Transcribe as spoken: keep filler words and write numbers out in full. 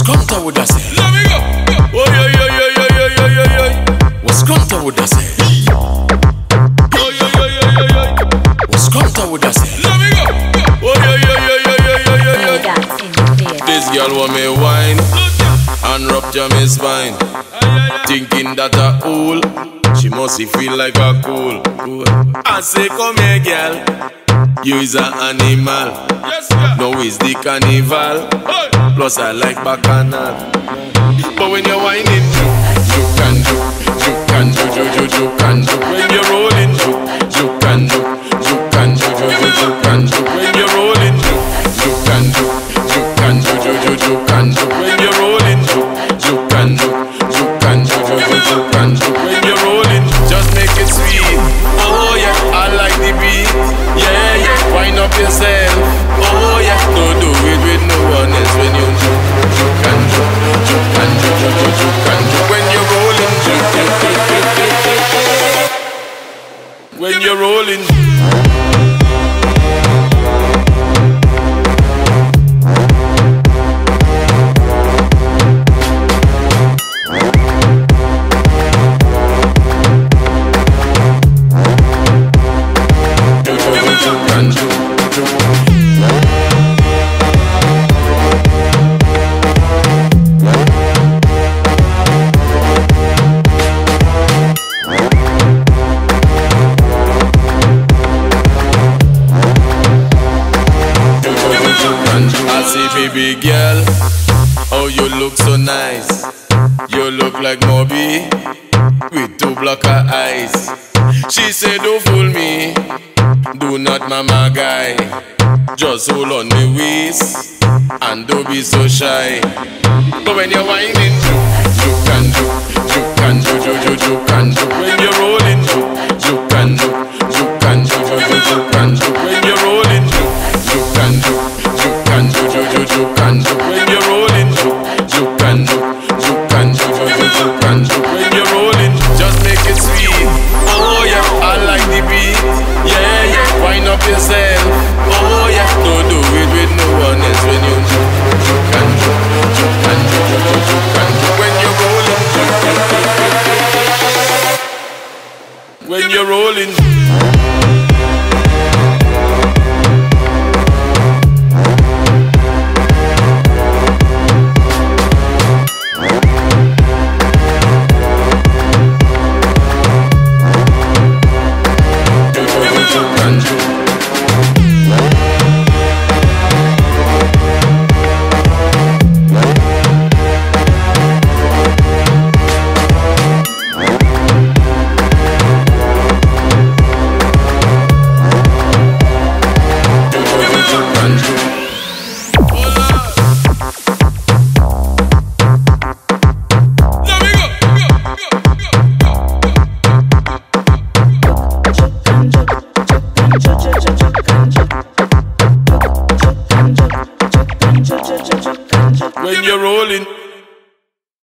Skunta would I say? Oy, oy, oy, oy, oy, oy, oy, oy, oy. What Skunta would I say? Oy, oy, oy, oy, oy, oy. What Skunta would I say? Oy, oy, oy, oy, oy, oy, oy, oy. This girl want me wine and rupture me spine. Thinking that I old, she must feel like a cool. I say, come here, girl. You is an animal, yes, no is the carnival. Hey. Plus I like bacchanal. But when you're whining, you can do, you can do, you do, you can do. When you're rolling, you can do, you can do, you can do. When you're rolling, you can do, you can do, you do, you can do. When you're rolling, you can do, you can do, you can do. When you're rolling, just make it sweet. Oh yeah, I like the beat. Yeah, yeah, wind up yourself. Oh yeah, don't do it with no one else. When you do, you can do, you can do, you can do. When you're rolling, you do, do, do, do, do, do. When you're rolling. Baby girl, oh you look so nice. You look like Moby with two black eyes. She said, don't fool me, do not mama guy. Just hold on me waist and don't be so shy. But when you're whining, you can do, you can do, you, you, you can do. When you're rolling.